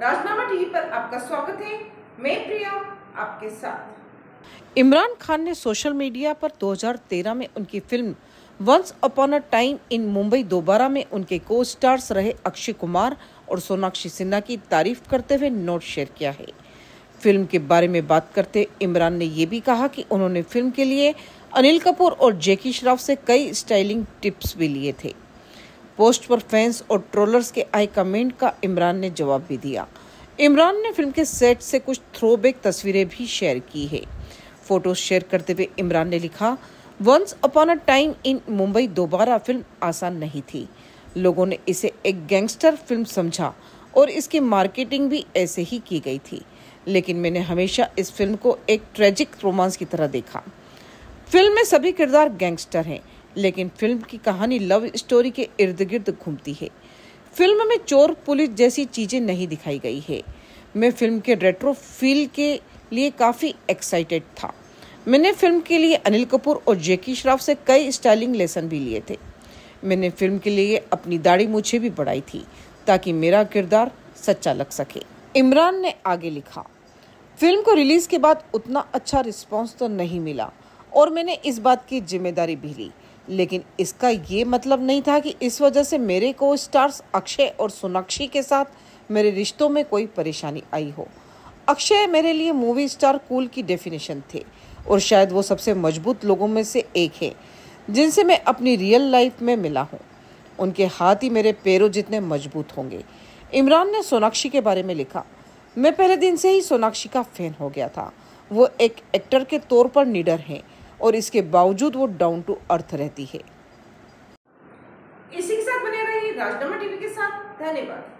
राजनामा TV पर आपका स्वागत है। मैं प्रिया आपके साथ। इमरान खान ने सोशल मीडिया पर 2013 में उनकी film once upon a time in Mumbai Dobaara में उनके को स्टार्स रहे अक्षय कुमार और सोनाक्षी सिन्हा की तारीफ करते हुए नोट शेयर किया है। फिल्म के बारे में बात करते इमरान ने ये भी कहा कि उन्होंने फिल्म के लिए अनिल कपूर और जैकी श्रॉफ से कई स्टाइलिंग टिप्स भी लिए थे। पोस्ट पर फैंस और ट्रोलर्स के आए कमेंट का इमरान ने जवाब भी दिया। इमरान ने फिल्म के सेट से कुछ थ्रोबैक तस्वीरें भी शेयर की है। फोटो शेयर करते हुए इमरान ने लिखा, once upon a time in Mumbai Dobaara film आसान नहीं थी। लोगों ने इसे एक गैंगस्टर फिल्म समझा और इसकी मार्केटिंग भी ऐसे ही की गई थी, लेकिन मैंने हमेशा इस फिल्म को एक ट्रेजिक रोमांस की तरह देखा। फिल्म में सभी किरदार गैंगस्टर हैं, लेकिन फिल्म की कहानी लव स्टोरी के इर्द गिर्द घूमती है। फिल्म में चोर पुलिस जैसी चीज़ें नहीं दिखाई गई है। मैं फिल्म के रेट्रो फील के लिए काफ़ी एक्साइटेड था। मैंने फिल्म के लिए अनिल कपूर और जैकी श्रॉफ से कई स्टाइलिंग लेसन भी लिए थे। मैंने फिल्म के लिए अपनी दाढ़ी मूछें भी बढ़ाई थी ताकि मेरा किरदार सच्चा लग सके। इमरान ने आगे लिखा, फिल्म को रिलीज के बाद उतना अच्छा रिस्पॉन्स तो नहीं मिला और मैंने इस बात की जिम्मेदारी भी ली, लेकिन इसका ये मतलब नहीं था कि इस वजह से मेरे को स्टार्स अक्षय और सोनाक्षी के साथ मेरे रिश्तों में कोई परेशानी आई हो। अक्षय मेरे लिए मूवी स्टार कूल की डेफिनेशन थे और शायद वो सबसे मजबूत लोगों में से एक है जिनसे मैं अपनी रियल लाइफ में मिला हूँ। उनके हाथ ही मेरे पैरों जितने मजबूत होंगे। इमरान ने सोनाक्षी के बारे में लिखा, मैं पहले दिन से ही सोनाक्षी का फैन हो गया था। वो एक एक्टर के तौर पर निडर हैं और इसके बावजूद वो डाउन टू अर्थ रहती है। इसी के साथ बने रहिए राजनामा टीवी के साथ। धन्यवाद।